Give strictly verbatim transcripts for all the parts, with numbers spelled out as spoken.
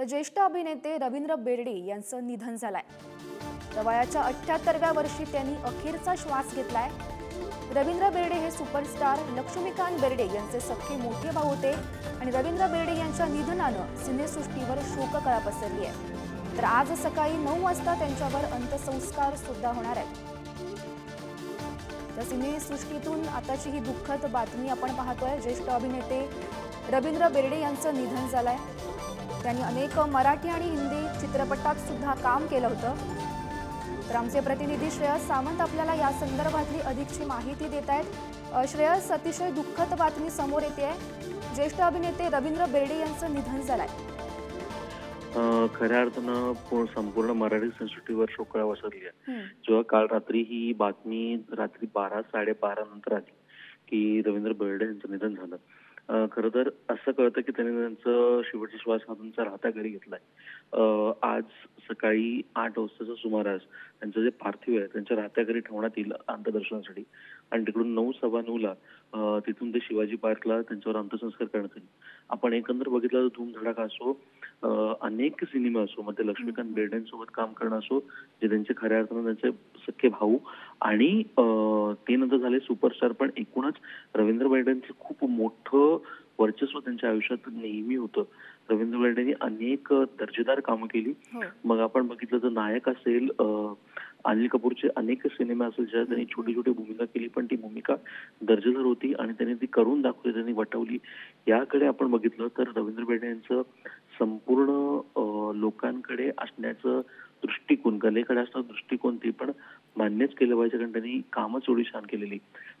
तर ज्येष्ठ अभिनेते रविंद्र बेर् यांचं निधन झालंय। वयाच्या अठ्याहत्तराव्या वर्षी त्यांनी अखेरचा श्वास घेतलाय। रविंद्र बेर् हे सुपरस्टार लक्ष्मीकांत बेर् यांचे सख्खे मोठे भाऊ होते आणि रविंद्र बेर् यांच्या निधनानं सिनेसृष्टीवर शोककळा पसरली आहे। तर आज सकाळी नऊ वाजता त्यांच्यावर अंत्यसंस्कार सुद्धा होणार आहेत। तर सिनेसृष्टीतून आताची ही दुःखद बातमी आपण पाहतोय, ज्येष्ठ अभिनेते रविंद्र बेर् यांचं निधन झालंय। त्यांनी अनेक मराठी आणि हिंदी चित्रपटात सुद्धा काम केलं होतं। तर आमचे प्रतिनिधी श्रेयस सामंत आपल्याला या संदर्भातली अधिकची माहिती देत आहेत। श्रेयस, अतिशय दुःखद बातमी समोर येते आहे, ज्येष्ठ अभिनेते रविंद्र बेर् यांचं निधन झालंय। खऱ्या अर्थानं संपूर्ण मराठी संस्कृतीवर शोककळा वसरली आहे। जेव्हा काल रात्री ही बातमी रात्री बारा साडेबारा नंतर आली की रविंद्र बेर् यांचं निधन झालं, खरं तर असं कळतं की त्यांनी त्यांचं शेवटचा श्वास हातांचा राहता घरी घेतलाय। आज सकाळी आठ वाजताच्या सुमारास त्यांचं जे पार्थिव आहे त्यांच्या राहत्या घरी ठेवण्यात येईल अंत्यदर्शनासाठी, आणि तिकडून नऊ सव्वा नऊला तिथून ते शिवाजी पार्कला त्यांच्यावर अंत्यसंस्कार करण्यात येईल। आपण एकंदर बघितलं तर धूमधडाका असो, अनेक सिनेमा असो, मध्ये लक्ष्मीकांत बेर् यांच्यासोबत काम करणं असो, जे त्यांचे खऱ्या अर्थानं त्यांचे सख्खे भाऊ आणि ते नंतर झाले सुपरस्टार, पण एकूणच रविंद्र बेर् यांचं खूप मोठं वर्चस्व त्यांच्या आयुष्यात नेहमी होतं। रविंद्र बेर् यांनी अनेक दर्जेदार कामं केली। मग आपण बघितलं तर नायक असेल, अनिल कपूरचे अनेक सिनेमे असेल ज्यात त्यांनी छोटी छोटी भूमिका केली, पण ती भूमिका दर्जेदार होती आणि त्यांनी ती करून दाखवली, त्यांनी वटवली। याकडे आपण बघितलं तर रविंद्र बेर् यांचं संपूर्ण लोकांकडे असण्याचं दृष्टिकोन, कलेकडे असणारा दृष्टिकोन ते पण मान्यच केलं पाहिजे, कारण त्यांनी कामच एवढी छान केलेली।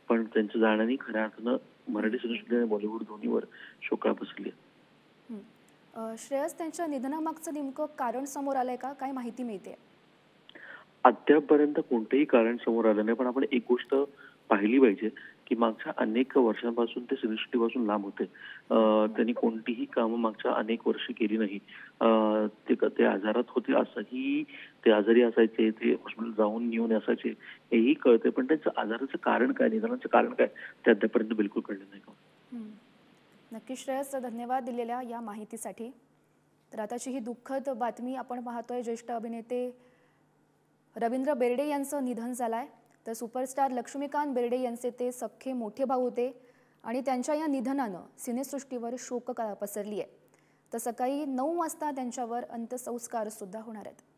पण त्यांच्या जाण्याने खऱ्या अर्थानं मराठी सिनेसृष्टी आणि बॉलिवूड दोन्हीवर शोककळा पसरली आहे। श्रेयस, त्यांच्या निधनामागचं नेमकं कारण समोर आलंय का, काय माहिती मिळते? अद्यापर्यंत कोणतेही कारण समोर आलं नाही, पण आपण एक गोष्ट पाहिली पाहिजे की मागच्या अनेक वर्षांपासून ते सिनेसृष्टीपासून लांब होते। त्यांनी कोणतीही कामं मागच्या अनेक वर्षे केली नाही। ते ते आजारात होते, असंही ते आजारी असायचे, ते हॉस्पिटल जाऊन येऊन असायचे हेही कळते, पण त्यांचं आजाराचं कारण काय, निधनाचं कारण काय ते अद्यापर्यंत बिलकुल कळलं नाही। नक्की श्रेयस, धन्यवाद दिलेल्या या माहितीसाठी। तर आताची ही दुःखद बातमी आपण पाहतोय, ज्येष्ठ अभिनेते रविंद्र बेर् यांचं निधन झालंय। तर सुपरस्टार लक्ष्मीकांत बेर् यांचे ते सख्खे मोठे भाऊ होते आणि त्यांच्या या निधनानं सिनेसृष्टीवर शोककळा पसरली आहे। तर सकाळी नऊ वाजता त्यांच्यावर अंत्यसंस्कार सुद्धा होणार आहेत।